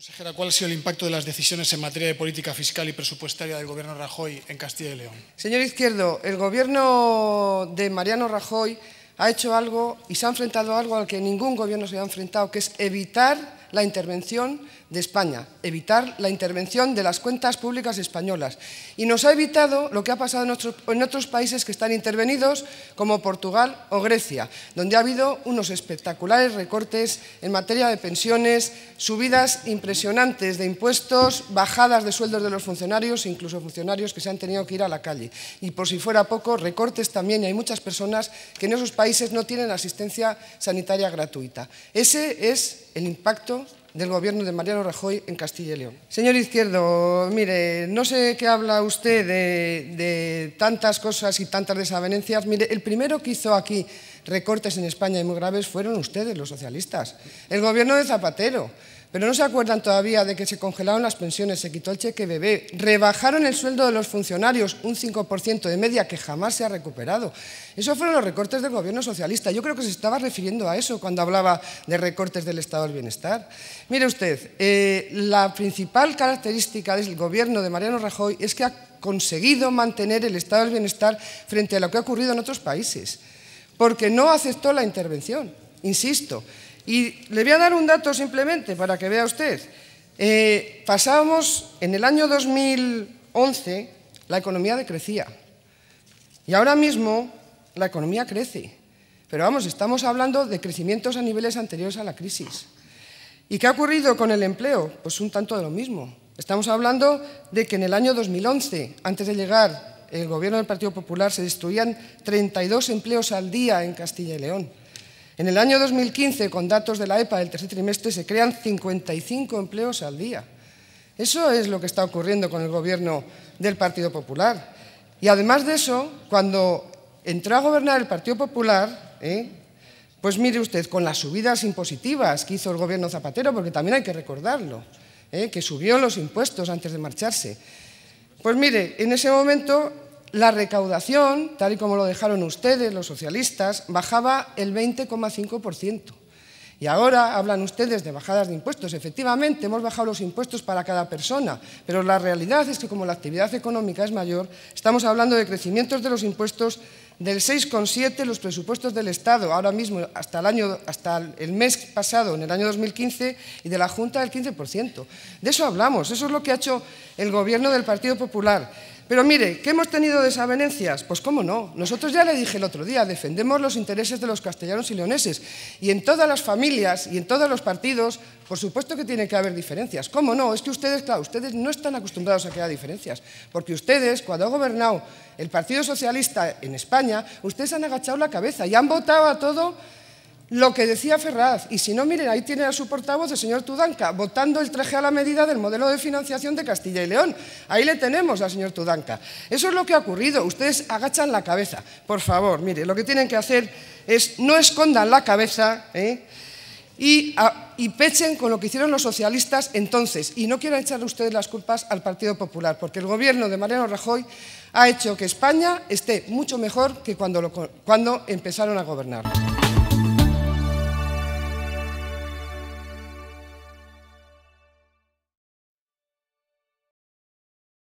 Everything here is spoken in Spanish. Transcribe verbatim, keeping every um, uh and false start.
Consejera, ¿cuál ha sido el impacto de las decisiones en materia de política fiscal y presupuestaria del Gobierno Rajoy en Castilla y León? Señor Izquierdo, el Gobierno de Mariano Rajoy ha hecho algo y se ha enfrentado a algo al que ningún gobierno se ha enfrentado, que es evitar la intervención de España, evitar la intervención de las cuentas públicas españolas. Y nos ha evitado lo que ha pasado en otros, en otros países que están intervenidos, como Portugal o Grecia, donde ha habido unos espectaculares recortes en materia de pensiones, subidas impresionantes de impuestos, bajadas de sueldos de los funcionarios, incluso funcionarios que se han tenido que ir a la calle. Y por si fuera poco, recortes también. Hay muchas personas que en esos países no tienen asistencia sanitaria gratuita. Ese es el impacto del Gobierno de Mariano Rajoy en Castilla y León. Señor Izquierdo, mire, no sé qué habla usted de, de tantas cosas y tantas desavenencias. Mire, el primero que hizo aquí recortes en España y muy graves fueron ustedes, los socialistas. El Gobierno de Zapatero. Pero no se acuerdan todavía de que se congelaron las pensiones, se quitó el cheque bebé, rebajaron el sueldo de los funcionarios un cinco por ciento de media que jamás se ha recuperado. Esos fueron los recortes del Gobierno socialista. Yo creo que se estaba refiriendo a eso cuando hablaba de recortes del Estado del Bienestar. Mire usted, eh, la principal característica del Gobierno de Mariano Rajoy es que ha conseguido mantener el Estado del Bienestar frente a lo que ha ocurrido en otros países, porque no aceptó la intervención, insisto. Y le voy a dar un dato simplemente para que vea usted. Eh, pasábamos, en el año dos mil once, la economía decrecía. Y ahora mismo la economía crece. Pero vamos, estamos hablando de crecimientos a niveles anteriores a la crisis. ¿Y qué ha ocurrido con el empleo? Pues un tanto de lo mismo. Estamos hablando de que en el año dos mil once, antes de llegar el Gobierno del Partido Popular, se destruían treinta y dos empleos al día en Castilla y León. En el año dos mil quince, con datos de la E P A del tercer trimestre, se crean cincuenta y cinco empleos al día. Eso es lo que está ocurriendo con el Gobierno del Partido Popular. Y además de eso, cuando entró a gobernar el Partido Popular, ¿eh? pues mire usted, con las subidas impositivas que hizo el Gobierno Zapatero, porque también hay que recordarlo, ¿eh? que subió los impuestos antes de marcharse. Pues mire, en ese momento la recaudación, tal y como lo dejaron ustedes, los socialistas, bajaba el veinte coma cinco por ciento. Y ahora hablan ustedes de bajadas de impuestos. Efectivamente, hemos bajado los impuestos para cada persona, pero la realidad es que como la actividad económica es mayor, estamos hablando de crecimientos de los impuestos del seis coma siete por ciento en los presupuestos del Estado, ahora mismo, hasta el, año, hasta el mes pasado, en el año dos mil quince, y de la Junta del quince por ciento. De eso hablamos, eso es lo que ha hecho el Gobierno del Partido Popular. Pero mire, ¿qué hemos tenido desavenencias? Pues cómo no. Nosotros ya le dije el otro día, defendemos los intereses de los castellanos y leoneses. Y en todas las familias y en todos los partidos, por supuesto que tiene que haber diferencias. ¿Cómo no? Es que ustedes, claro, ustedes no están acostumbrados a que haya diferencias. Porque ustedes, cuando ha gobernado el Partido Socialista en España, ustedes han agachado la cabeza y han votado a todo lo que decía Ferraz. Y si no, miren, ahí tiene a su portavoz, el señor Tudanca, votando el traje a la medida del modelo de financiación de Castilla y León. Ahí le tenemos al señor Tudanca. Eso es lo que ha ocurrido. Ustedes agachan la cabeza. Por favor, mire, lo que tienen que hacer es no escondan la cabeza ¿eh? y, a, y pechen con lo que hicieron los socialistas entonces. Y no quieran echarle ustedes las culpas al Partido Popular, porque el Gobierno de Mariano Rajoy ha hecho que España esté mucho mejor que cuando, lo, cuando empezaron a gobernar.